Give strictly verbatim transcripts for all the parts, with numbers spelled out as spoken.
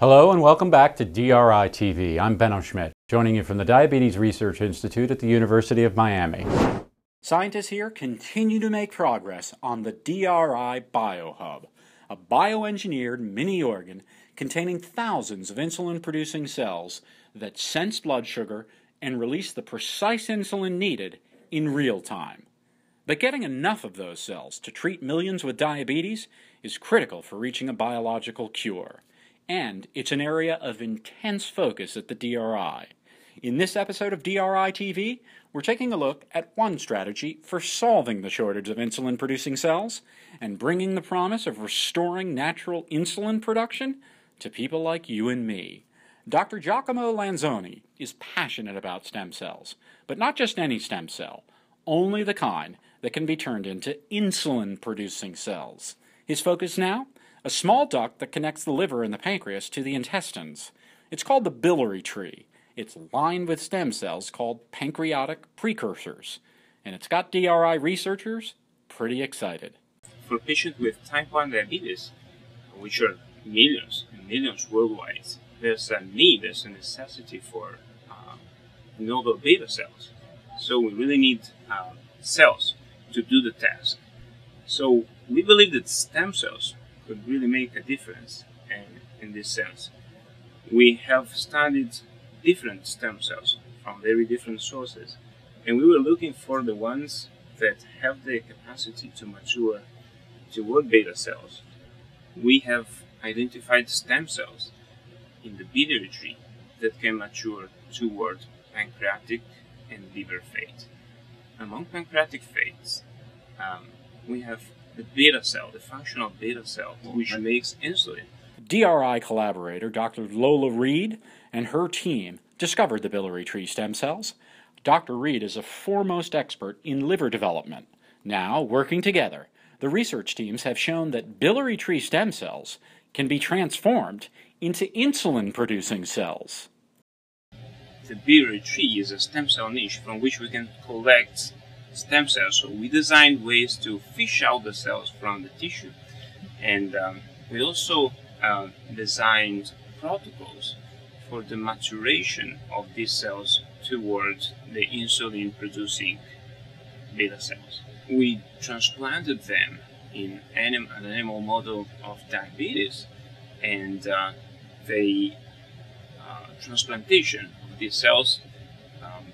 Hello and welcome back to D R I T V. I'm Benno Schmidt, joining you from the Diabetes Research Institute at the University of Miami. Scientists here continue to make progress on the D R I BioHub, a bioengineered mini-organ containing thousands of insulin-producing cells that sense blood sugar and release the precise insulin needed in real time. But getting enough of those cells to treat millions with diabetes is critical for reaching a biological cure. And it's an area of intense focus at the D R I. In this episode of D R I T V, we're taking a look at one strategy for solving the shortage of insulin-producing cells and bringing the promise of restoring natural insulin production to people like you and me. Doctor Giacomo Lanzoni is passionate about stem cells, but not just any stem cell, only the kind that can be turned into insulin-producing cells. His focus now? A small duct that connects the liver and the pancreas to the intestines. It's called the biliary tree. It's lined with stem cells called pancreatic precursors, and it's got D R I researchers pretty excited. For patients with type one diabetes, which are millions and millions worldwide, there's a need, there's a necessity for uh, novel beta cells. So we really need uh, cells to do the task. So we believe that stem cells could really make a difference and in this sense. We have studied different stem cells from very different sources, and we were looking for the ones that have the capacity to mature toward beta cells. We have identified stem cells in the biliary tree that can mature toward pancreatic and liver fate. Among pancreatic fates, um, we have the beta cell, the functional beta cell, which makes insulin. D R I collaborator Doctor Lola Reed and her team discovered the biliary tree stem cells. Doctor Reed is a foremost expert in liver development. Now, working together, the research teams have shown that biliary tree stem cells can be transformed into insulin-producing cells. The biliary tree is a stem cell niche from which we can collect stem cells, so we designed ways to fish out the cells from the tissue, and um, we also uh, designed protocols for the maturation of these cells towards the insulin producing beta cells. We transplanted them in anim an animal model of diabetes, and uh, the uh, transplantation of these cells um,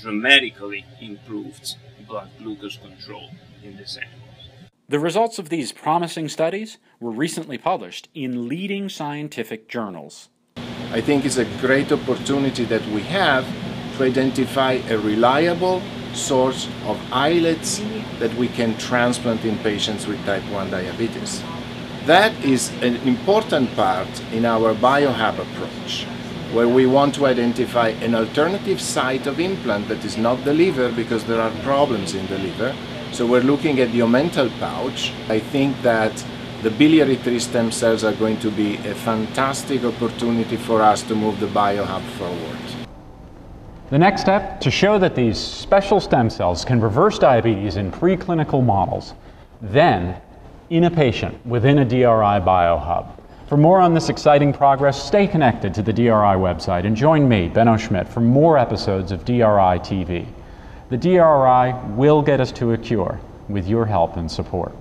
dramatically improved blood glucose control in these animals. The results of these promising studies were recently published in leading scientific journals. I think it's a great opportunity that we have to identify a reliable source of islets that we can transplant in patients with type one diabetes. That is an important part in our BioHub approach, where we want to identify an alternative site of implant that is not the liver, because there are problems in the liver. So we're looking at the omental pouch. I think that the biliary tree stem cells are going to be a fantastic opportunity for us to move the BioHub forward. The next step, to show that these special stem cells can reverse diabetes in preclinical models, then in a patient within a D R I BioHub. For more on this exciting progress, stay connected to the D R I website and join me, Benno Schmidt, for more episodes of D R I T V. The D R I will get us to a cure with your help and support.